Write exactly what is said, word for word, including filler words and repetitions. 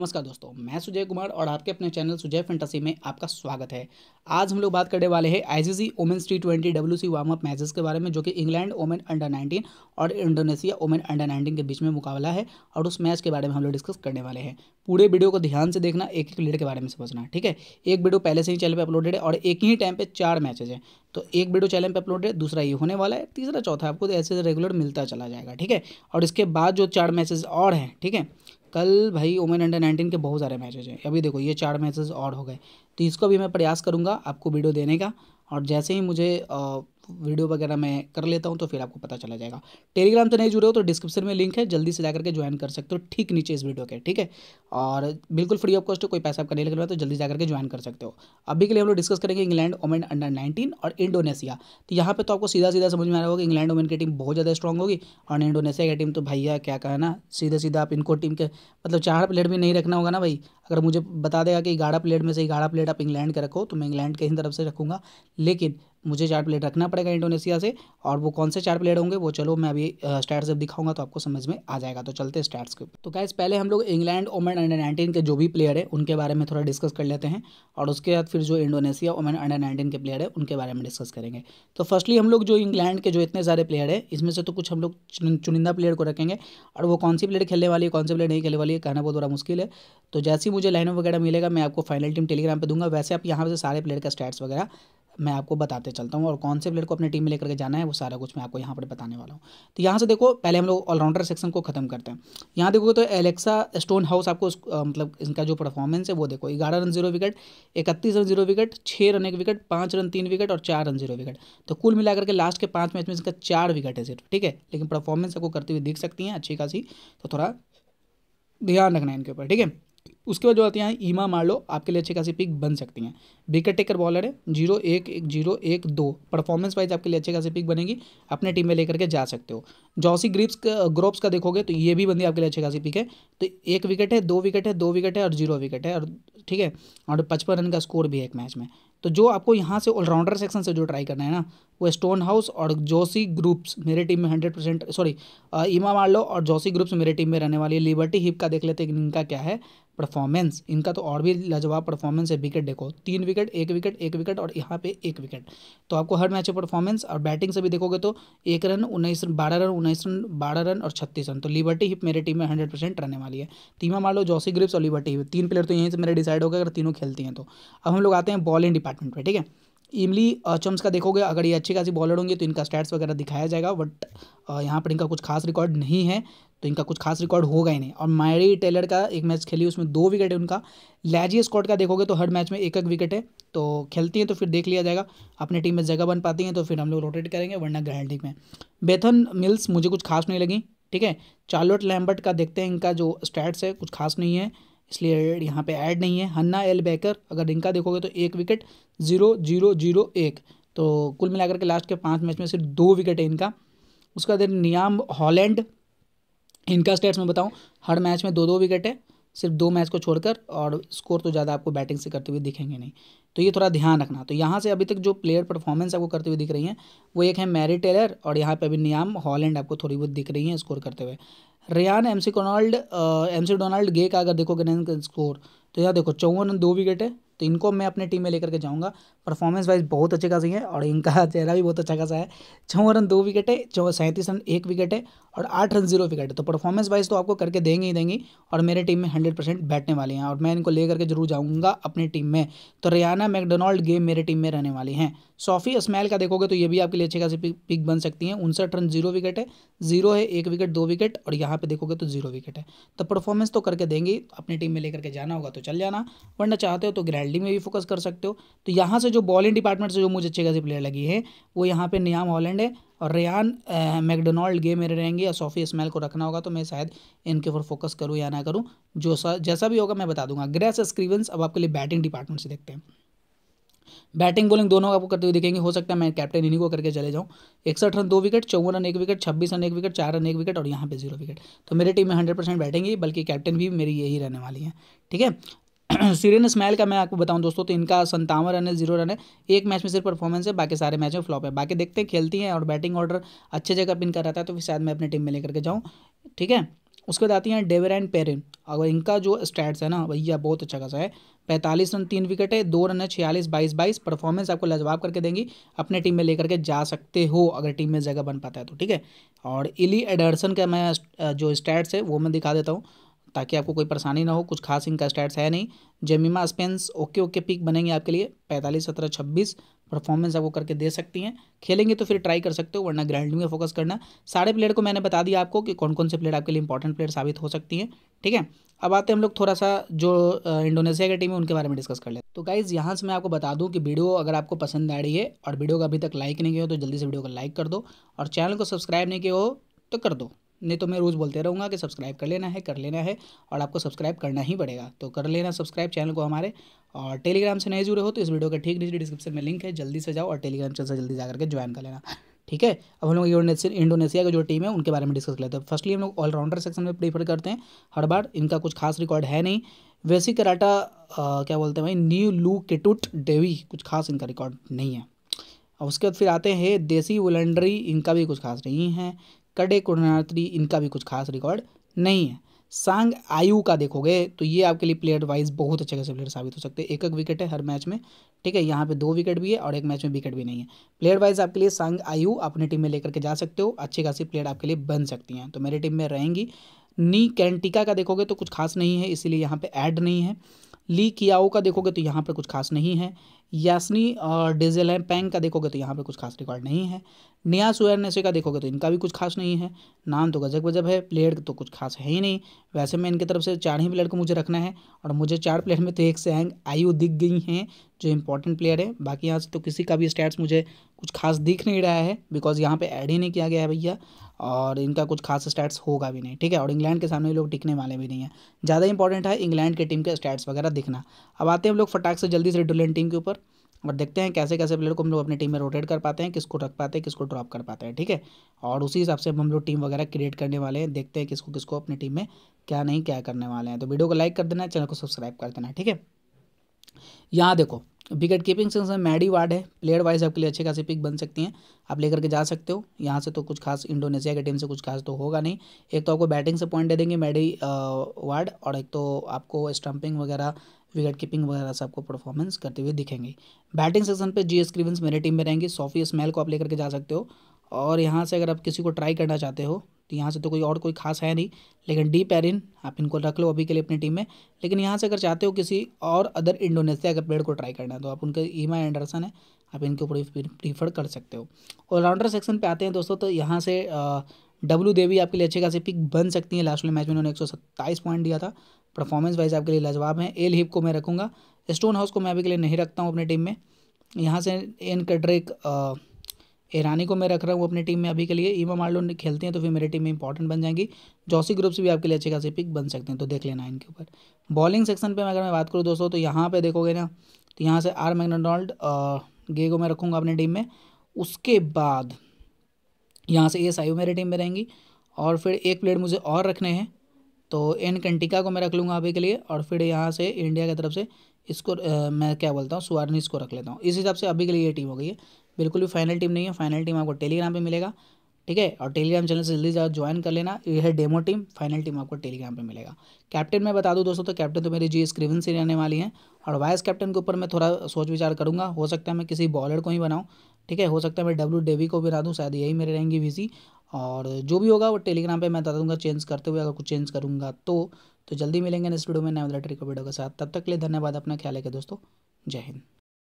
नमस्कार दोस्तों, मैं सुजय कुमार और आपके अपने चैनल सुजय फैंटासी में आपका स्वागत है। आज हम लोग बात करने वाले हैं ICC women's T twenty W C warm up matches के बारे में, जो कि इंग्लैंड वुमेन अंडर नाइनटीन और इंडोनेशिया वुमेन अंडर नाइनटीन के बीच में मुकाबला है और उस मैच के बारे में हम लोग डिस्कस करने वाले हैं। पूरे वीडियो को ध्यान से देखना, एक एक प्लेयर के बारे में समझना, ठीक है। एक वीडियो पहले से ही चैनल पर अपलोडेड है और एक ही टाइम पर चार मैचेज हैं, तो एक वीडियो चैनल पे अपलोड है, दूसरा ये होने वाला है, तीसरा चौथा आपको ऐसे रेगुलर मिलता चला जाएगा, ठीक है। और इसके बाद जो चार मैचेस और हैं, ठीक है, कल भाई वुमेन अंडर नाइनटीन के बहुत सारे मैचेज हैं। अभी देखो ये चार मैचेस और हो गए, तो इसको भी मैं प्रयास करूँगा आपको वीडियो देने का, और जैसे ही मुझे वीडियो वगैरह मैं कर लेता हूँ तो फिर आपको पता चला जाएगा। टेलीग्राम से नहीं जुड़े हो तो डिस्क्रिप्शन में लिंक है, जल्दी से जा करके ज्वाइन कर सकते हो, ठीक नीचे इस वीडियो के, ठीक है। और बिल्कुल फ्री ऑफ कॉस्ट है, कोई पैसा आपका नहीं लग रहा है, तो जल्दी जा करके ज्वाइन कर सकते हो। अभी के लिए हम लोग डिस्कस करेंगे इंग्लैंड वुमेन अंडर नाइनटीन और इंडोनेशिया। तो यहाँ पर तो आपको सीधा सीधा समझ में आ रहा होगा, इंग्लैंड वुमेन की टीम बहुत ज़्यादा स्ट्रॉन्ग होगी और इंडोनेशिया की टीम तो भैया क्या कहना, सीधे सीधा आप इनको टीम के मतलब चार प्लेयर भी नहीं रखना होगा ना भाई। अगर मुझे बता देगा कि ग्यारह प्लेयर में से ग्यारह प्लेयर आप इंग्लैंड के रखो तो मैं इंग्लैंड के ही तरफ से रखूँगा, लेकिन मुझे चार प्लेयर रखना पड़ेगा इंडोनेशिया से। और वो कौन से चार प्लेयर होंगे वो चलो मैं अभी स्टैट्स जब दिखाऊंगा तो आपको समझ में आ जाएगा। तो चलते हैं स्टैट्स के। तो गाइस पहले हम लोग इंग्लैंड वुमेन अंडर नाइनटीन के जो भी प्लेयर है उनके बारे में थोड़ा डिस्कस कर लेते हैं और उसके बाद फिर जो इंडोनेशिया वुमेन अंडर नाइनटीन के प्लेयर है उनके बारे में डिस्कस करेंगे। तो फर्स्टली हम लोग जो इंग्लैंड के जो इतने सारे प्लेयर है इसमें से तो कुछ हम लोग चुनिंदा प्लेयर को रखेंगे, और वो कौन सी प्लेयर खेलने वाली है कौन सी प्लेयर नहीं खेलने वाली है कहना बहुत बड़ा मुश्किल है। तो जैसे ही मुझे लाइनअप वगैरह मिलेगा मैं आपको फाइनल टीम टेलीग्राम पर दूंगा। वैसे आप यहाँ से सारे प्लेयर का स्टैट्स वगैरह मैं आपको बताते चलता हूँ और कौन से प्लेयर को अपने टीम में लेकर के जाना है वो सारा कुछ मैं आपको यहाँ पर बताने वाला हूँ। तो यहाँ से देखो पहले हम लोग ऑलराउंडर सेक्शन को खत्म करते हैं। यहाँ देखोगे तो एलेक्सा स्टोन हाउस आपको उस, आ, मतलब इनका जो परफॉर्मेंस है वो देखो, ग्यारह रन जीरो विकेट, इकतीस रन जीरो विकेट, छः रन एक विकेट, पाँच रन तीन विकेट और चार रन जीरो विकेट। तो कुल मिलाकर के लास्ट के पाँच मैच में इसका चार विकेट है सिर्फ, ठीक है। लेकिन परफॉर्मेंस आपको करते हुए दिख सकती है अच्छी खासी, तो थोड़ा ध्यान रखना है इनके ऊपर, ठीक है। उसके बाद जो आती हैं एमा मार्लो, आपके लिए अच्छी खासी पिक बन सकती हैं, विकेट टेकर बॉलर है, जीरो एक एक जीरो एक दो, परफॉर्मेंस वाइज आपके लिए अच्छी खासी पिक बनेगी, अपने टीम में लेकर के जा सकते हो। जॉसी ग्रीव्स ग्रोव्स का देखोगे तो ये भी बंदी आपके लिए अच्छी खासी पिक है, तो एक विकेट है, दो विकेट है, दो विकेट है और जीरो विकेट है, और ठीक है, और पचपन रन का स्कोर भी है एक मैच में। तो जो आपको यहाँ से ऑलराउंडर सेक्शन से जो ट्राई करना है ना वो स्टोन हाउस और जोसी ग्रूप्स मेरे टीम में hundred percent sorry Emma Marlow और जोसी ग्रूप्स मेरे टीम में रहने वाली है। लिबर्टी हीप का देख लेते हैं इनका क्या है परफॉर्मेंस, इनका तो और भी लाजवाब परफॉर्मेंस है। विकेट देखो, तीन विकेट, एक विकेट, एक विकेट और यहाँ पे एक विकेट, तो आपको हर मैच में परफॉर्मेंस। और बैटिंग से भी देखोगे तो एक रन उन्नीस रन बारह रन उन्नीस रन बारह रन और छत्तीस रन, तो लिबर्टी हीप मेरे टीम में हंड्रेड परसेंट रहने वाली है। एमा मार्लो, जोसी ग्रीव्स और लिबर्टी हीप तीन प्लेयर तो यहीं से मेरे डिसाइड हो गए अगर तीनों खेलती हैं तो। अब हम लोग आते हैं बॉलिंग डिपार्टमेंट पे, ठीक है। इमली चम्स का देखोगे अगर ये अच्छी खासी बॉलर होंगे तो इनका स्टैट्स वगैरह दिखाया जाएगा, बट यहाँ पर इनका कुछ खास रिकॉर्ड नहीं है, तो इनका कुछ खास रिकॉर्ड होगा ही नहीं। और मैरी टेलर का एक मैच खेली उसमें दो विकेट है उनका। लैजी स्कॉट का देखोगे तो हर मैच में एक एक विकेट है, तो खेलती हैं तो फिर देख लिया जाएगा, अपने टीम में जगह बन पाती हैं तो फिर हम लोग रोटेट करेंगे, वरना ग्रैंड लीग में। बेथन मिल्स मुझे कुछ खास नहीं लगी, ठीक है। चार्लोट लैम्बर्ट का देखते हैं, इनका जो स्टैट्स है कुछ खास नहीं है इसलिए यहाँ पे ऐड नहीं है। हन्ना एल बेकर अगर इनका देखोगे तो एक विकेट, जीरो जीरो जीरो एक, तो कुल मिलाकर के लास्ट के पांच मैच में सिर्फ दो विकेट है इनका। उसका बाद नियाम हॉलैंड, इनका स्टेट्स में बताऊँ हर मैच में दो दो विकेट है सिर्फ दो मैच को छोड़कर, और स्कोर तो ज़्यादा आपको बैटिंग से करते हुए दिखेंगे नहीं, तो ये थोड़ा ध्यान रखना। तो यहाँ से अभी तक जो प्लेयर परफॉर्मेंस आपको करते हुए दिख रही हैं वो एक है मैरी टेलर और यहाँ पे अभी नियाम हॉलैंड आपको थोड़ी बहुत दिख रही हैं स्कोर करते हुए। रयाना मैकडोनाल्ड एमसी डोनाल्ड गे का अगर देखोगे ना स्कोर तो यहाँ देखो चौवन दो विकेट है, तो इनको मैं अपने टीम में लेकर के जाऊंगा, परफॉर्मेंस वाइज बहुत अच्छे खासी है और इनका चेहरा भी बहुत अच्छा खासा है। चौवन रन दो विकेट है, सैंतीस रन एक विकेट है और आठ रन जीरो विकेट है, तो परफॉर्मेंस वाइज तो आपको करके देंगे ही देंगी और मेरे टीम में हंड्रेड परसेंट बैठने वाली हैं और मैं इनको लेकर के जरूर जाऊँगा अपनी टीम में। तो रयाना मैकडोनाल्ड गे मेरे टीम में रहने वाली हैं। सोफी स्मेल का देखोगे तो ये भी आपके लिए अच्छी खासी पिक बन सकती हैं, उनसठ रन जीरो विकेट है, जीरो है, एक विकेट, दो विकेट और यहाँ पे देखोगे तो जीरो विकेट है, तो परफॉर्मेंस तो करके देंगी। अपनी टीम में लेकर के जाना होगा तो चल जाना, वरना चाहते हो तो ग्रैंड में भी फोकस कर सकते हो। तो यहाँ से जो बॉलिंग डिपार्टमेंट से जो मुझे अच्छे खासी प्लेयर लगी है वो यहाँ पे नियाम हॉलैंड है और रेयान मैकडोनाल्ड गे मेरे रहेंगे, या सोफी स्मेल को रखना होगा तो मैं शायद इनके ऊपर फोकस करूँ या ना करूँ, जो सा जैसा भी होगा मैं बता दूंगा। ग्रेस स्क्रीवेंस अब आपके लिए बैटिंग डिपार्टमेंट से देखते हैं, बैटिंग बॉलिंग दोनों आपको करते हुए दिखेंगे। हो सकता है मैं कैप्टन इन्हीं को करके चले जाऊँ। इकसठ रन दो विकेट, चौवन रन एक विकेट, छब्बीस रन एक विकेट, चार रन एक विकेट और यहाँ पे जीरो विकेट, तो मेरे टीम में हंड्रेड परसेंट बैठेंगी, बल्कि कैप्टन भी मेरी यही रहने वाली है, ठीक है। सीरेना स्मेल का मैं आपको बताऊं दोस्तों तो इनका सत्तावन रन है, जीरो रन है, एक मैच में सिर्फ परफॉर्मेंस है, बाकी सारे मैच में फ्लॉप है। बाकी देखते हैं खेलती हैं और बैटिंग ऑर्डर अच्छे जगह पिन कर रहता है तो फिर शायद मैं अपनी टीम में लेकर के जाऊं, ठीक है। उसके बाद आती हैं डेवर एंड पेरिन। अगर इनका जो स्टैट्स है ना भैया बहुत अच्छा खासा है, पैंतालीस रन तीन विकेट है, दो रन है छियालीस, बाईस बाईस परफॉर्मेंस आपको लाजवाब करके देंगी, अपने टीम में लेकर के जा सकते हो अगर टीम में जगह बन पाता है तो ठीक है। और इली एडरसन का मैं जो स्टैट्स है वो मैं दिखा देता हूँ ताकि आपको कोई परेशानी ना हो, कुछ खास इनका स्टैट्स है नहीं। Jemima Spence okay okay pick बनेंगे आपके लिए, पैंतालीस सत्रह छब्बीस परफॉर्मेंस आपको करके दे सकती हैं, खेलेंगे तो फिर ट्राई कर सकते हो वरना ग्राइंडिंग में फोकस करना। सारे प्लेयर को मैंने बता दिया आपको कि कौन कौन से प्लेयर आपके लिए इंपॉर्टेंट प्लेयर साबित हो सकती हैं ठीक है। अब आते हैं हम लोग थोड़ा सा जो इंडोनेशिया की टीम है उनके बारे में डिस्कस कर लेते हैं। तो गाइज़ यहाँ से मैं आपको बता दूँ कि वीडियो अगर आपको पसंद आ रही है और वीडियो को अभी तक लाइक नहीं किया हो तो जल्दी से वीडियो को लाइक कर दो, और चैनल को सब्सक्राइब नहीं किया हो तो कर दो, नहीं तो मैं रोज़ बोलते रहूँगा कि सब्सक्राइब कर लेना है कर लेना है और आपको सब्सक्राइब करना ही पड़ेगा, तो कर लेना सब्सक्राइब चैनल को हमारे। और टेलीग्राम से नहीं जुड़े हो तो इस वीडियो का ठीक नीचे डिस्क्रिप्शन में लिंक है, जल्दी से जाओ और टेलीग्राम चैनल से जल्दी जा करके ज्वाइन कर लेना ठीक है। अब हम लोग इंडोनेशिया की जो टीम है उनके बारे में डिस्कस कर लेते हैं। फर्स्टली हम लोग ऑलराउंडर सेक्शन में प्रीफर करते हैं, हर बार इनका कुछ खास रिकॉर्ड है नहीं। वैसी कराटा आ, क्या बोलते हैं भाई न्यू लू केटुट डेवी, कुछ खास इनका रिकॉर्ड नहीं है। और उसके बाद फिर आते हैं देसी वलंडरी, इनका भी कुछ खास नहीं है। कडे कुणात्री, इनका भी कुछ खास रिकॉर्ड नहीं है। सांग आयु का देखोगे तो ये आपके लिए प्लेयर वाइज बहुत अच्छे खासे प्लेयर साबित हो सकते हैं, एक एक विकेट है हर मैच में ठीक है, यहाँ पे दो विकेट भी है और एक मैच में विकेट भी नहीं है। प्लेयर वाइज आपके लिए सांग आयु अपनी टीम में लेकर के जा सकते हो, अच्छी खासी प्लेयर आपके लिए बन सकती हैं तो मेरी टीम में रहेंगी। नी कैंटिका का देखोगे तो कुछ खास नहीं है इसीलिए यहाँ पर ऐड नहीं है। ली कियाओ का देखोगे तो यहाँ पर कुछ खास नहीं है। यासनी और डिजेल पैंग का देखोगे तो यहाँ पर कुछ खास रिकॉर्ड नहीं है। निया सुरनेसे का देखोगे तो इनका भी कुछ खास नहीं है, नाम तो गजब गजब है, प्लेयर तो कुछ खास है ही नहीं। वैसे मैं इनकी तरफ से चार ही प्लेयर को मुझे रखना है और मुझे चार प्लेयर में तो एक सैंग आयु दिख गई हैं जो इंपॉर्टेंट प्लेयर है, बाकी यहाँ से तो किसी का भी स्टैट्स मुझे कुछ खास दिख नहीं रहा है बिकॉज यहाँ पर ऐड ही नहीं किया गया है भैया, और इनका कुछ खास स्टैट्स होगा भी नहीं ठीक है। और इंग्लैंड के सामने लोग टिकने वाले भी नहीं है, ज़्यादा इंपॉर्टेंट है इंग्लैंड के टीम के स्टैट्स वगैरह दिखना। अब आते हैं हम लोग फटाक से जल्दी से डुलन टीम के ऊपर और देखते हैं कैसे कैसे प्लेयर को हम लोग अपनी टीम में रोटेट कर पाते हैं, किसको रख पाते हैं किसको ड्रॉप कर पाते हैं ठीक है। और उसी हिसाब से हम लोग टीम वगैरह क्रिएट करने वाले हैं, देखते हैं किसको किसको अपनी टीम में क्या नहीं क्या करने वाले हैं। तो वीडियो को लाइक कर देना, चैनल को सब्सक्राइब कर देना ठीक है। यहाँ देखो विकेट कीपिंग सेक्शन में मैडी वार्ड है, प्लेयर वाइज आपके लिए अच्छे खासी पिक बन सकती हैं, आप लेकर के जा सकते हो। यहाँ से तो कुछ खास इंडोनेशिया की टीम से कुछ खास तो होगा नहीं, एक तो आपको बैटिंग से पॉइंट दे देंगे मैडी वार्ड और एक तो आपको स्टंपिंग वगैरह विकेट कीपिंग वगैरह से आपको परफॉर्मेंस करते हुए दिखेंगे। बैटिंग सेक्शन पे जीएस ग्रीवंस मेरे टीम में रहेंगी, सोफी स्मेल को आप लेकर के जा सकते हो। और यहाँ से अगर आप किसी को ट्राई करना चाहते हो तो यहाँ से तो कोई और कोई खास है नहीं, लेकिन डी पेरिन आप इनको रख लो अभी के लिए अपनी टीम में। लेकिन यहाँ से अगर चाहते हो किसी और अदर इंडोनेशिया के प्लेयर को ट्राई करना है तो आप उनके ईमा एंडरसन है, आप इनके ऊपर प्रीफर कर सकते हो। ऑलराउंडर सेक्शन पे आते हैं दोस्तों तो यहाँ से डब्ल्यू देवी आपके लिए अच्छे खासे पिक बन सकती है, लास्ट वाले मैच में उन्होंने एक सौ सत्ताईस पॉइंट दिया था, परफॉर्मेंस वाइज आपके लिए लाजवाब है। एल हिप को मैं रखूँगा, स्टोन हाउस को मैं अभी के लिए नहीं रखता हूँ अपनी टीम में। यहाँ से एन कड्रेक ईरानी को मैं रख रहा हूँ अपनी टीम में अभी के लिए, ईमा मार्लो खेलती हैं तो फिर मेरी टीम में इंपॉर्टेंट बन जाएंगी। जॉसी ग्रूप्स भी आपके लिए अच्छे खासे पिक बन सकते हैं तो देख लेना इनके ऊपर। बॉलिंग सेक्शन पर अगर मैं बात करूँ दोस्तों तो यहाँ पर देखोगे ना तो यहाँ से आर मैकडोनाल्ड गे को मैं रखूँगा अपनी टीम में। उसके बाद यहाँ से एस आयु मेरी टीम में रहेंगी और फिर एक प्लेयर मुझे और रखने हैं तो एन कंटिका को मैं रख लूँगा अभी के लिए। और फिर यहाँ से इंडिया की तरफ से इसको आ, मैं क्या बोलता हूँ सुवार्निस को रख लेता हूँ। इस हिसाब से अभी के लिए ये टीम हो गई है, बिल्कुल भी फाइनल टीम नहीं है, फाइनल टीम आपको टेलीग्राम पे मिलेगा ठीक है। और टेलीग्राम चैनल से जल्दी जाओ ज्वाइन कर लेना, यह है डेमो टीम, फाइनल टीम आपको टेलीग्राम पे मिलेगा। कैप्टन मैं बता दूं दोस्तों तो कैप्टन तो मेरी जीएस ग्रीवंस से रहने वाली हैं और वाइस कैप्टन के ऊपर मैं थोड़ा सोच विचार करूँगा, हो सकता है मैं किसी बॉलर को ही बनाऊँ ठीक है, हो सकता है मैं डब्ल्यू डेवी को बना दूँ, शायद यही मेरे रहेंगी वीसी। और जो भी होगा वो टेलीग्राम पर मैं बता दूँगा चेंज करते हुए, अगर कुछ चेंज करूँगा तो तो जल्दी मिलेंगे इस वीडियो में नए वीडियो के साथ, तब तक के लिए धन्यवाद, अपना ख्याल रखें दोस्तों, जय हिंद।